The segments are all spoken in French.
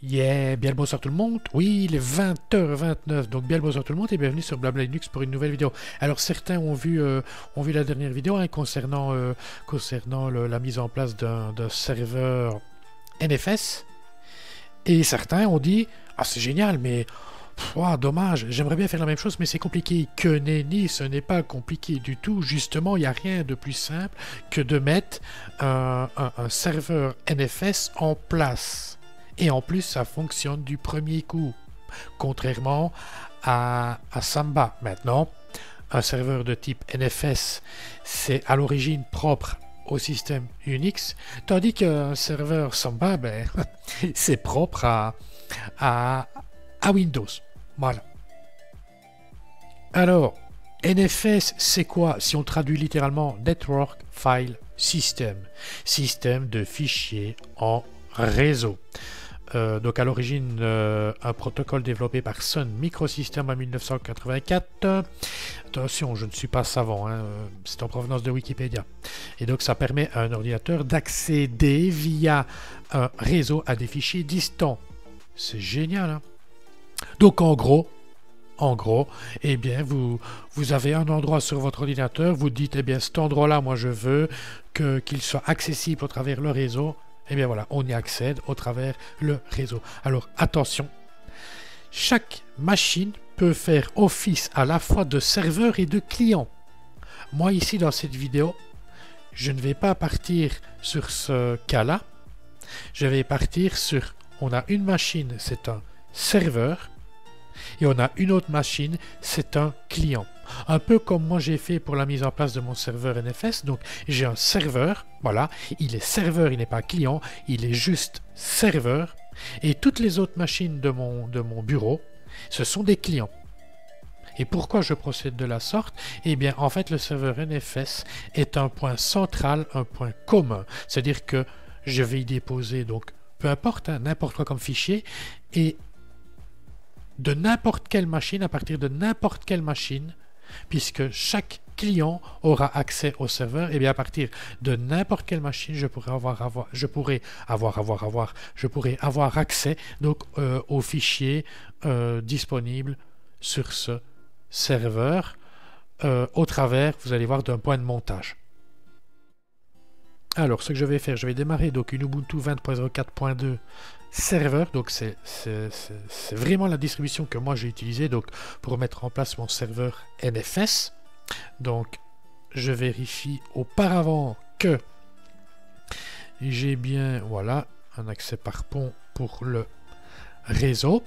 Yeah, bien le bonsoir tout le monde, oui il est 20h29, donc bien le bonsoir tout le monde et bienvenue sur Blabla Linux pour une nouvelle vidéo. Alors certains ont vu la dernière vidéo hein, concernant la mise en place d'un serveur NFS et certains ont dit « Ah c'est génial mais wow, dommage, j'aimerais bien faire la même chose mais c'est compliqué ». Que nenni, ce n'est pas compliqué du tout, justement il n'y a rien de plus simple que de mettre un serveur NFS en place. Et en plus, ça fonctionne du premier coup, contrairement à Samba. Maintenant, un serveur de type NFS, c'est à l'origine propre au système Unix, tandis qu'un serveur Samba, ben, c'est propre à Windows. Voilà. Alors, NFS, c'est quoi? Si on traduit littéralement, Network File System, système de fichiers en réseau. Donc à l'origine, un protocole développé par Sun Microsystem en 1984. Attention, je ne suis pas savant, hein, c'est en provenance de Wikipédia. Et donc ça permet à un ordinateur d'accéder via un réseau à des fichiers distants. C'est génial, hein? Donc en gros, eh bien vous avez un endroit sur votre ordinateur, vous dites, eh bien cet endroit-là, moi je veux qu'il soit accessible au travers le réseau. Et bien voilà, on y accède au travers le réseau. Alors attention, chaque machine peut faire office à la fois de serveur et de client. Moi ici dans cette vidéo, je ne vais pas partir sur ce cas-là. Je vais partir sur, on a une machine, c'est un serveur. Et on a une autre machine, c'est un client. Un peu comme moi j'ai fait pour la mise en place de mon serveur NFS. Donc j'ai un serveur, voilà, il est serveur, il n'est pas client, il est juste serveur. Et toutes les autres machines de mon bureau, ce sont des clients. Et pourquoi je procède de la sorte? Eh bien en fait le serveur NFS est un point central, un point commun. C'est-à-dire que je vais y déposer, donc peu importe, n'importe quoi comme fichier, et de n'importe quelle machine, à partir de n'importe quelle machine, puisque chaque client aura accès au serveur, et bien à partir de n'importe quelle machine, je pourrai avoir accès donc aux fichiers disponibles sur ce serveur au travers, vous allez voir, d'un point de montage. Alors, ce que je vais faire, je vais démarrer donc une Ubuntu 20.04.2 serveur, donc c'est vraiment la distribution que moi j'ai utilisée donc pour mettre en place mon serveur NFS. Donc je vérifie auparavant que j'ai bien, voilà, un accès par pont pour le réseau.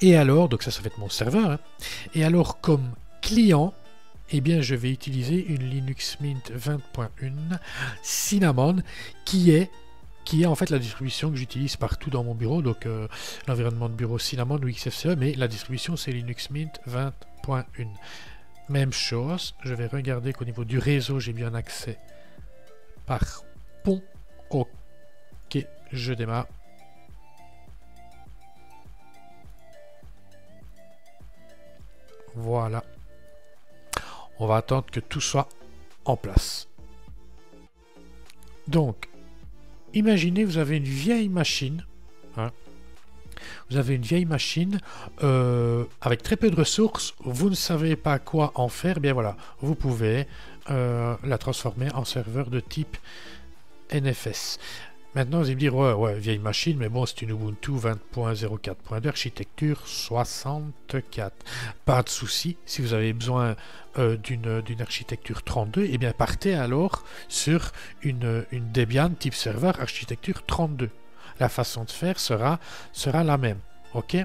Et alors, donc ça va être mon serveur, hein. Et alors comme client, eh bien je vais utiliser une Linux Mint 20.1 Cinnamon qui est en fait la distribution que j'utilise partout dans mon bureau, donc l'environnement de bureau Cinnamon ou XFCE, mais la distribution c'est Linux Mint 20.1. Même chose, je vais regarder qu'au niveau du réseau, j'ai bien accès par pont. Ok, je démarre. Voilà. On va attendre que tout soit en place. Donc, imaginez, vous avez une vieille machine, hein. Vous avez une vieille machine avec très peu de ressources, vous ne savez pas quoi en faire, bien voilà, vous pouvez la transformer en serveur de type NFS. Maintenant, vous allez me dire, ouais, vieille machine, mais bon, c'est une Ubuntu 20.04.2, architecture 64. Pas de souci, si vous avez besoin d'une architecture 32, eh bien, partez alors sur une Debian type serveur architecture 32. La façon de faire sera la même, ok?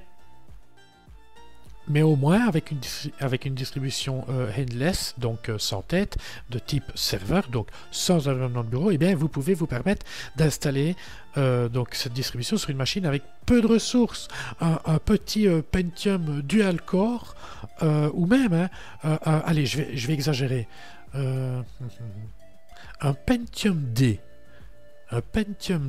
Mais au moins avec une distribution headless, donc sans tête, de type serveur, donc sans environnement de bureau, et bien vous pouvez vous permettre d'installer donc cette distribution sur une machine avec peu de ressources, un petit Pentium dual core, ou même, hein, allez, je vais exagérer, un Pentium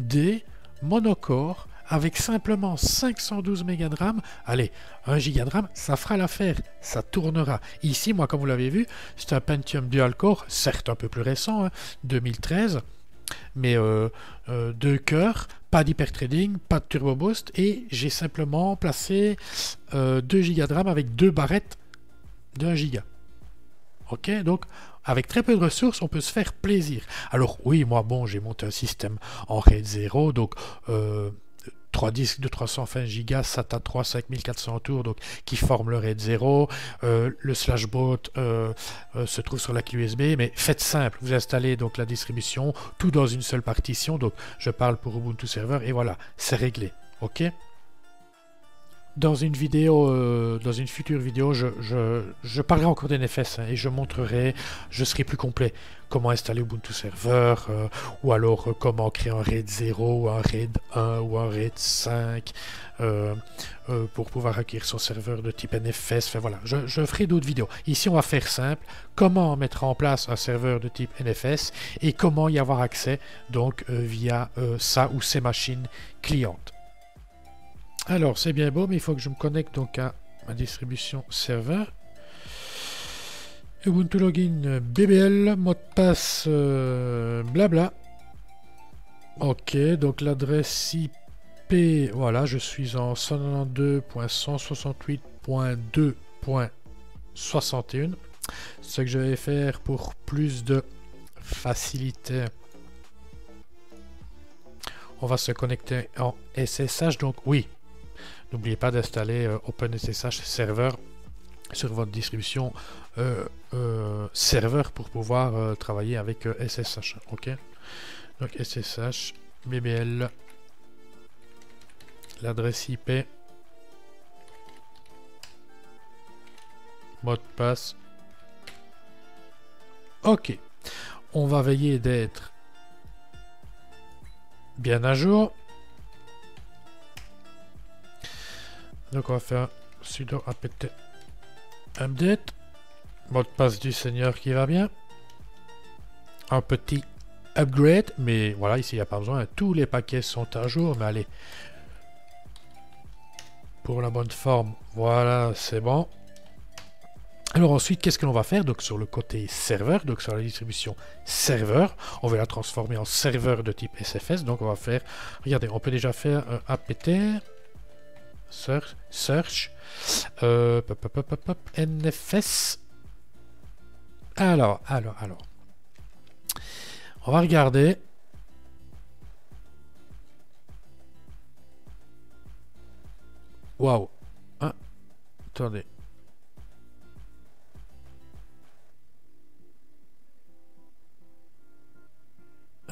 D monocore avec simplement 512 mégas de RAM, allez, 1 giga de RAM, ça fera l'affaire, ça tournera. Ici, moi, comme vous l'avez vu, c'est un Pentium dual core, certes un peu plus récent, hein, 2013, mais 2 cœurs, pas d'hyperthreading, pas de turbo boost, et j'ai simplement placé 2 gigas de RAM avec 2 barrettes d'1 giga. Ok, donc avec très peu de ressources, on peut se faire plaisir. Alors oui, moi, bon, j'ai monté un système en RAID 0, donc 3 disques de 320 Go, SATA 3, 5400 tours, donc qui forment le RAID 0. Le slashbot se trouve sur la clé USB, mais faites simple, vous installez donc la distribution, tout dans une seule partition, donc je parle pour Ubuntu Server, et voilà, c'est réglé, ok ? Dans une vidéo, dans une future vidéo, je parlerai encore des NFS hein, et je montrerai, je serai plus complet, comment installer Ubuntu Server, ou alors comment créer un RAID 0, un RAID 1 ou un RAID 5 pour pouvoir acquérir son serveur de type NFS. Enfin voilà, je ferai d'autres vidéos. Ici, on va faire simple, comment mettre en place un serveur de type NFS et comment y avoir accès donc via ça ou ces machines clientes. Alors, c'est bien beau, mais il faut que je me connecte donc à ma distribution serveur. Ubuntu login BBL, mot de passe blabla. Ok, donc l'adresse IP, voilà, je suis en 192.168.2.61. Ce que je vais faire pour plus de facilité. On va se connecter en SSH, donc oui. N'oubliez pas d'installer OpenSSH serveur sur votre distribution serveur pour pouvoir travailler avec SSH. Ok, donc SSH, BBL, l'adresse IP, mot de passe. Ok, on va veiller d'être bien à jour. Donc on va faire sudo apt update, mot de passe du seigneur qui va bien, un petit upgrade, mais voilà, ici il n'y a pas besoin, tous les paquets sont à jour, mais allez, pour la bonne forme, voilà, c'est bon. Alors ensuite, qu'est-ce que l'on va faire? Donc sur le côté serveur, donc sur la distribution serveur, on va la transformer en serveur de type SFS, donc on va faire, regardez, on peut déjà faire apt search NFS. Alors on va regarder. Waouh, hein, attendez,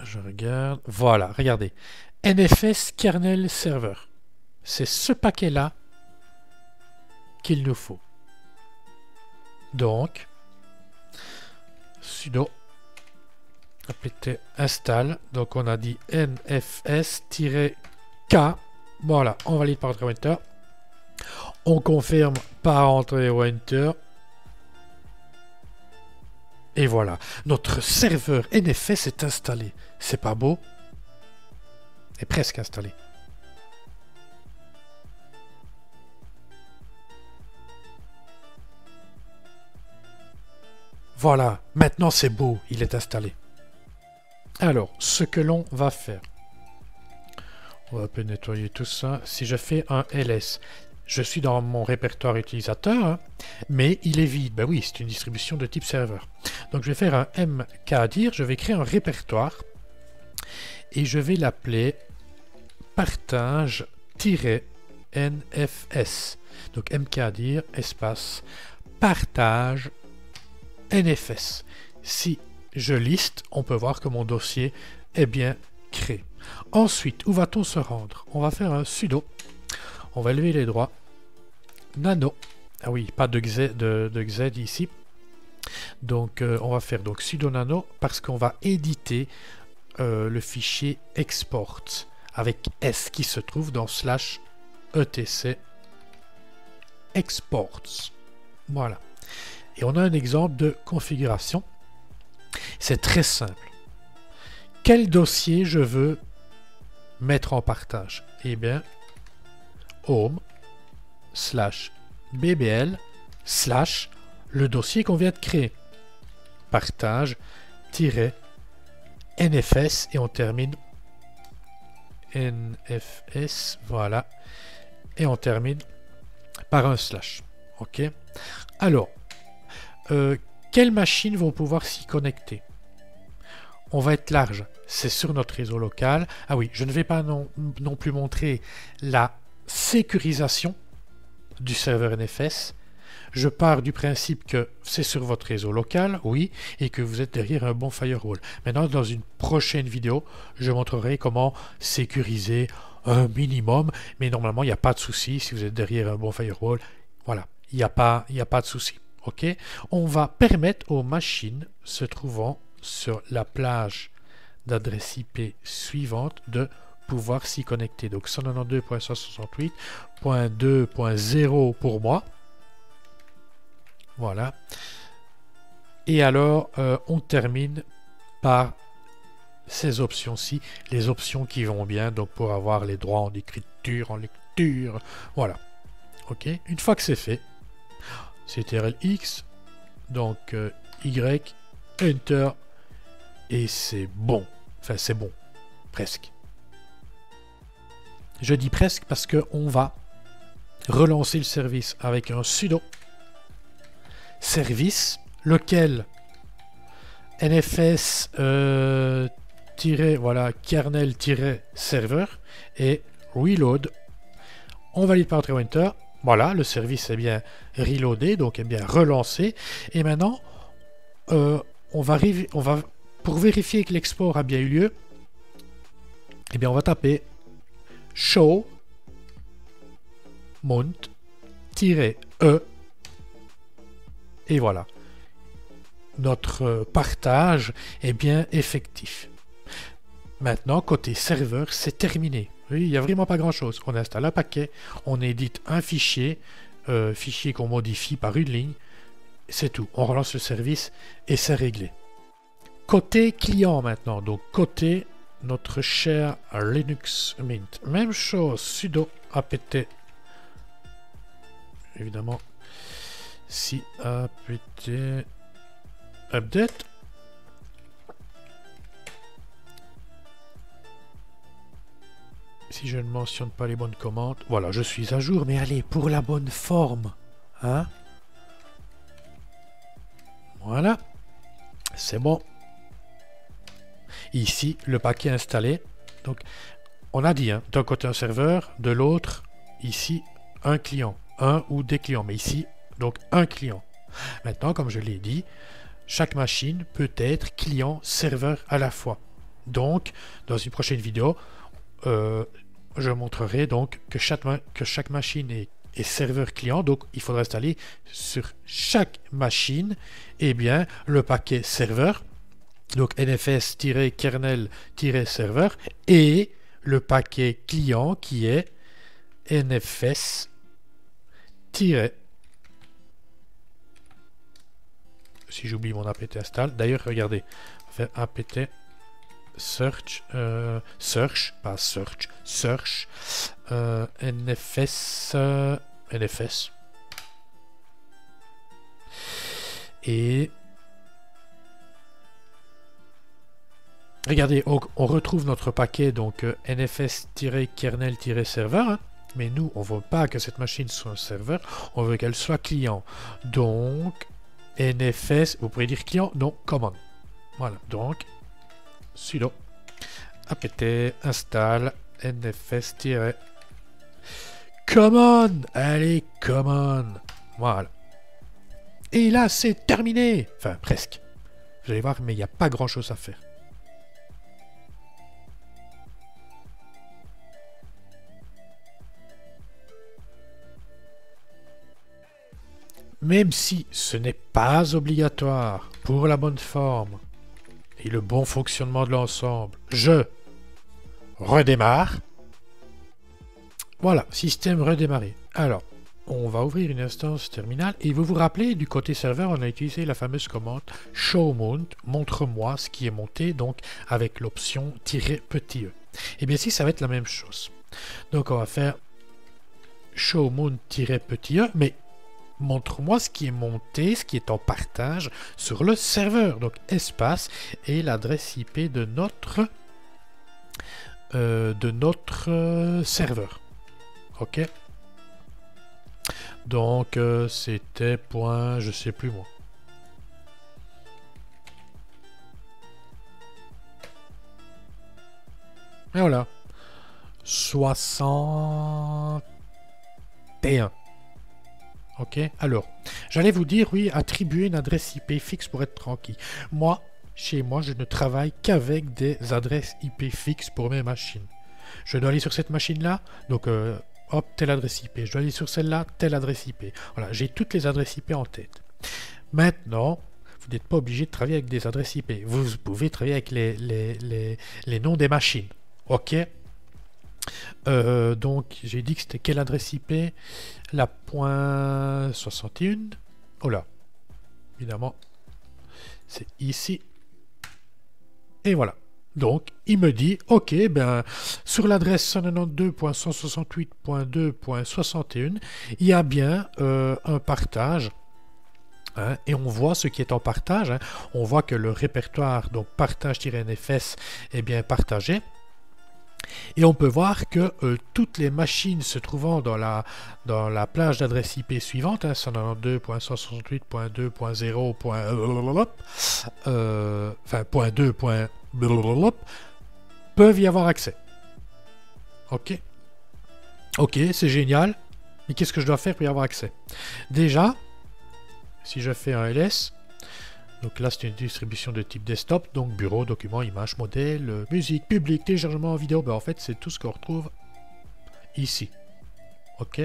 je regarde, voilà, regardez, nfs-kernel-server. C'est ce paquet-là qu'il nous faut. Donc, sudo apt install. Donc, on a dit nfs-k. Voilà, on valide par entrée ou enter. On confirme par entrée ou enter. Et voilà, notre serveur NFS est installé. C'est pas beau? Est presque installé. Voilà, maintenant c'est beau, il est installé. Alors, ce que l'on va faire, on va un peu nettoyer tout ça. Si je fais un ls, je suis dans mon répertoire utilisateur, hein, mais il est vide. Ben oui, c'est une distribution de type serveur. Donc je vais faire un mkdir, je vais créer un répertoire et je vais l'appeler partage-nfs. Donc mkdir espace partage NFS. Si je liste, on peut voir que mon dossier est bien créé. Ensuite, où va-t-on se rendre? On va faire un sudo. On va lever les droits. Nano. Ah oui, pas de xe, de xe ici. Donc, on va faire donc sudo nano parce qu'on va éditer le fichier export avec S qui se trouve dans slash etc exports. Voilà. Et on a un exemple de configuration. C'est très simple. Quel dossier je veux mettre en partage? eh bien, home/bbl/ le dossier qu'on vient de créer. Partage-nfs et on termine nfs, voilà, et on termine par un slash. Ok. Alors, quelles machines vont pouvoir s'y connecter? On va être large, c'est sur notre réseau local. Ah oui, je ne vais pas non plus montrer la sécurisation du serveur NFS. Je pars du principe que c'est sur votre réseau local, oui, et que vous êtes derrière un bon firewall. Maintenant, dans une prochaine vidéo, je montrerai comment sécuriser un minimum, mais normalement, il n'y a pas de souci si vous êtes derrière un bon firewall. Voilà, il n'y a pas de souci. Ok, on va permettre aux machines se trouvant sur la plage d'adresse IP suivante de pouvoir s'y connecter. Donc 192.168.2.0 pour moi. Voilà. Et alors, on termine par ces options-ci, les options qui vont bien, donc pour avoir les droits en écriture, en lecture. Voilà. Ok. Une fois que c'est fait, CTRL X, donc Y, Enter, et c'est bon. Enfin, c'est bon. Presque. Je dis presque parce qu'on va relancer le service avec un sudo service, lequel nfs voilà, kernel-server et reload. On valide par enter. Voilà, le service est bien reloadé, donc est bien relancé. Et maintenant, pour vérifier que l'export a bien eu lieu, eh bien, on va taper show mount-e. Et voilà, notre partage est bien effectif. Maintenant, côté serveur, c'est terminé. Oui, il n'y a vraiment pas grand-chose. On installe un paquet, on édite un fichier, fichier qu'on modifie par une ligne, c'est tout. On relance le service et c'est réglé. Côté client maintenant, donc côté notre cher Linux Mint. Même chose, sudo apt, évidemment, si apt update. Si je ne mentionne pas les bonnes commandes, voilà, je suis à jour, mais allez, pour la bonne forme, hein? Voilà, c'est bon. Ici, le paquet installé. Donc, on a dit, hein, d'un côté un serveur, de l'autre, ici, un client, un ou des clients, mais ici, donc un client. Maintenant, comme je l'ai dit, chaque machine peut être client, serveur à la fois. Donc, dans une prochaine vidéo, je montrerai donc que chaque machine est serveur client, donc il faudra installer sur chaque machine et bien le paquet serveur, donc nfs-kernel-server, et le paquet client qui est nfs-. Si j'oublie mon apt install, d'ailleurs regardez, on va faire apt search nfs et regardez, on retrouve notre paquet, donc nfs-kernel-server, hein, mais nous on veut pas que cette machine soit un serveur, on veut qu'elle soit client, donc nfs, vous pouvez dire client, non, common. Voilà, donc sudo apt install nfs-common. Allez, common. Voilà. Et là, c'est terminé. Enfin, presque. Vous allez voir, mais il n'y a pas grand-chose à faire. Même si ce n'est pas obligatoire pour la bonne forme et le bon fonctionnement de l'ensemble, je redémarre. Voilà, système redémarré. Alors, on va ouvrir une instance terminale et vous vous rappelez, du côté serveur, on a utilisé la fameuse commande show mount, montre-moi ce qui est monté, donc avec l'option -petit e. Et bien ici, ça va être la même chose. Donc on va faire show mount-petit e, mais montre-moi ce qui est monté, ce qui est en partage sur le serveur. Donc espace et l'adresse IP de notre serveur. Ok. Donc c'était point, je sais plus moi. Et voilà. 61. Ok, alors, j'allais vous dire, oui, attribuer une adresse IP fixe pour être tranquille. Moi, chez moi, je ne travaille qu'avec des adresses IP fixes pour mes machines. Je dois aller sur cette machine-là, donc hop, telle adresse IP. Je dois aller sur celle-là, telle adresse IP. Voilà, j'ai toutes les adresses IP en tête. Maintenant, vous n'êtes pas obligé de travailler avec des adresses IP. Vous pouvez travailler avec les noms des machines. Ok. Donc j'ai dit que c'était quelle adresse IP, la .61, oh là, évidemment, c'est ici, et voilà. Donc il me dit, ok, ben sur l'adresse 192.168.2.61, il y a bien un partage. Hein, et on voit ce qui est en partage. Hein. On voit que le répertoire, donc partage-nfs, est bien partagé. Et on peut voir que toutes les machines se trouvant dans la plage d'adresse IP suivante, hein, 192.168.2.0. Enfin, .2. Peuvent y avoir accès. Ok. Ok, c'est génial. Mais qu'est-ce que je dois faire pour y avoir accès? Déjà, si je fais un ls... Donc là, c'est une distribution de type desktop, donc bureau, documents, images, modèles, musique, public, téléchargement, vidéo. Ben, en fait, c'est tout ce qu'on retrouve ici. Ok.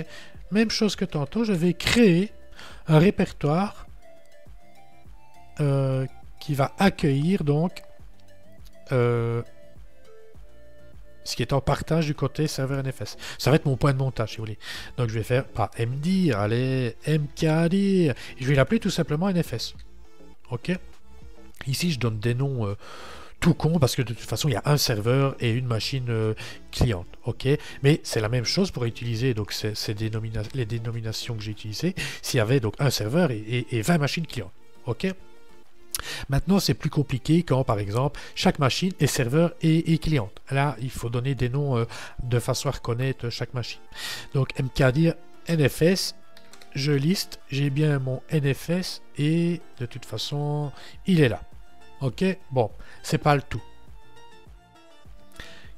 Même chose que tantôt, je vais créer un répertoire qui va accueillir donc ce qui est en partage du côté serveur NFS. Ça va être mon point de montage, si vous voulez. Donc je vais faire pas mdir, allez, mkdir. Je vais l'appeler tout simplement NFS. Ok. Ici, je donne des noms tout cons parce que de toute façon, il y a un serveur et une machine cliente. Ok. Mais c'est la même chose pour utiliser donc les dénominations que j'ai utilisées. S'il y avait donc un serveur et 20 machines clientes. Ok. Maintenant, c'est plus compliqué quand, par exemple, chaque machine est serveur et cliente. Là, il faut donner des noms de façon à reconnaître chaque machine. Donc, mkdir nfs. Je liste, j'ai bien mon NFS et de toute façon, il est là. Ok, bon, c'est pas le tout.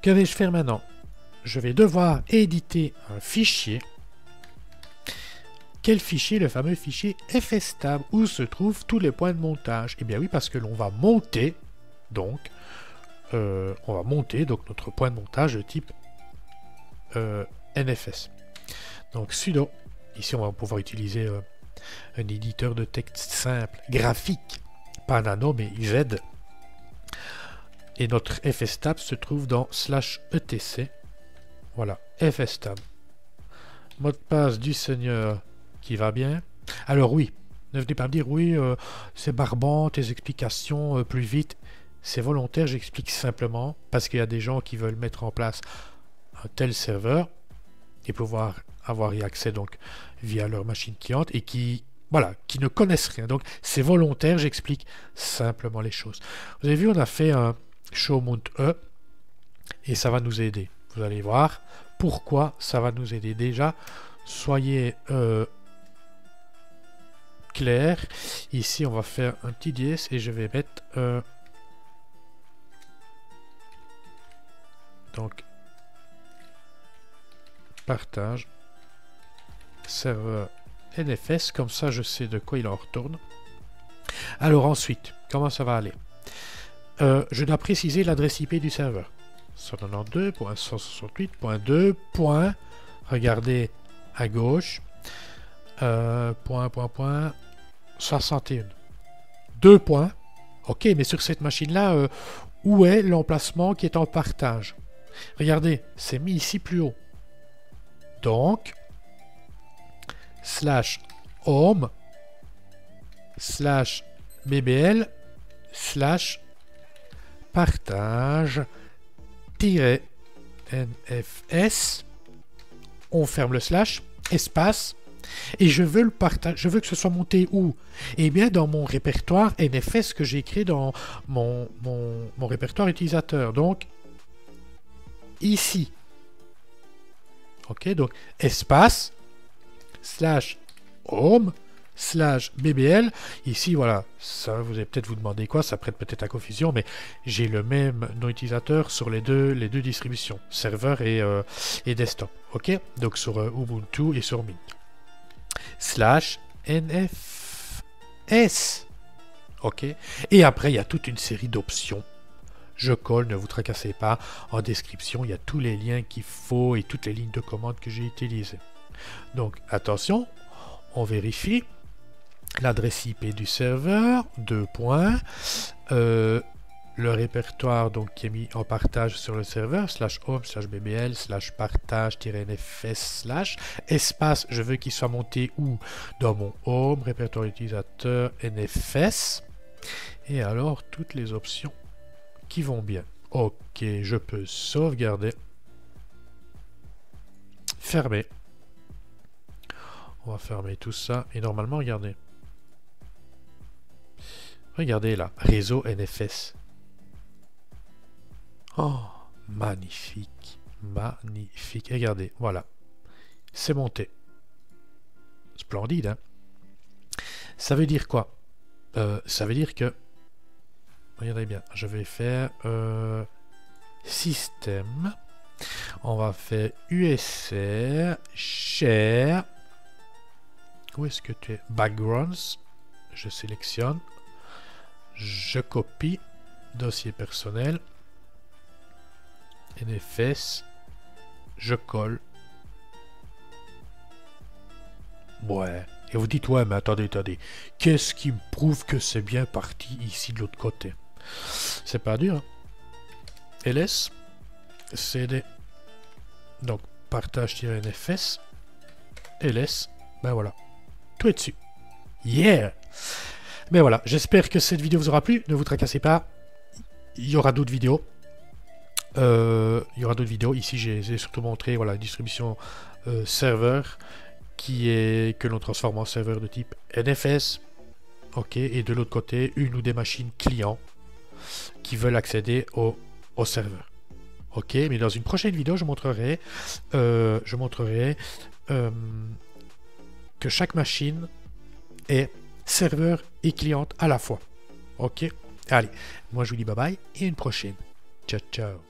Que vais-je faire maintenant? Je vais devoir éditer un fichier. Quel fichier? Le fameux fichier fstab où se trouvent tous les points de montage. Eh bien oui, parce que l'on va monter, donc, notre point de montage de type NFS. Donc sudo. Ici, on va pouvoir utiliser un éditeur de texte simple, graphique, pas nano, mais Z. Et notre fstab se trouve dans /etc. Voilà, fstab. Mot de passe du seigneur qui va bien. Alors oui, ne venez pas me dire, oui, c'est barbant, tes explications plus vite. C'est volontaire, j'explique simplement, parce qu'il y a des gens qui veulent mettre en place un tel serveur et pouvoir... avoir y accès donc via leur machine cliente et qui voilà qui ne connaissent rien, donc c'est volontaire, j'explique simplement les choses. Vous avez vu, on a fait un show mount e et ça va nous aider, vous allez voir pourquoi ça va nous aider. Déjà soyez clair, ici on va faire un petit dièse et je vais mettre donc partage serveur NFS, comme ça je sais de quoi il en retourne. Alors ensuite, comment ça va aller? Je dois préciser l'adresse IP du serveur. 192.168.2. Regardez à gauche. Point. 61. 2. Ok, mais sur cette machine-là, où est l'emplacement qui est en partage? Regardez, c'est mis ici plus haut. Donc, /home, /bbl, /partage NFS, on ferme le slash, espace, et je veux le partage, je veux que ce soit monté où? Eh bien dans mon répertoire NFS que j'ai créé dans mon répertoire utilisateur, donc ici. Ok, donc espace, slash home, slash bbl, ici voilà, ça vous allez peut-être vous demander quoi, ça prête peut-être à confusion, mais j'ai le même nom utilisateur sur les deux distributions, serveur et desktop, ok, donc sur Ubuntu et sur Mint, slash nfs, ok, et après il y a toute une série d'options, je colle, ne vous tracassez pas, en description il y a tous les liens qu'il faut et toutes les lignes de commande que j'ai utilisées, donc attention, on vérifie l'adresse IP du serveur, deux points, le répertoire donc qui est mis en partage sur le serveur, slash home, slash bbl, slash partage, -nfs, slash espace, je veux qu'il soit monté où? Dans mon home, répertoire utilisateur, nfs, et alors toutes les options qui vont bien. Ok, je peux sauvegarder, fermer. On va fermer tout ça, et normalement, regardez. Regardez là, réseau NFS. Oh, magnifique, magnifique. Regardez, voilà. C'est monté. Splendide, hein? Ça veut dire quoi? Ça veut dire que... Regardez bien, je vais faire... système. On va faire USR, share... Où est-ce que tu es? Backgrounds. Je sélectionne. Je copie. Dossier personnel. NFS. Je colle. Ouais. Et vous dites, ouais, mais attendez, attendez. Qu'est-ce qui me prouve que c'est bien parti ici de l'autre côté? C'est pas dur. Hein? LS. CD. Donc, partage-NFS. LS. Ben voilà. Tout est dessus. Yeah! Mais voilà, j'espère que cette vidéo vous aura plu. Ne vous tracassez pas. Il y aura d'autres vidéos. Ici, j'ai surtout montré voilà, la distribution serveur que l'on transforme en serveur de type NFS. Ok. Et de l'autre côté, une ou des machines clients qui veulent accéder au serveur. Ok. Mais dans une prochaine vidéo, je montrerai que chaque machine est serveur et cliente à la fois. Ok? Allez, moi je vous dis bye bye et à une prochaine. Ciao, ciao.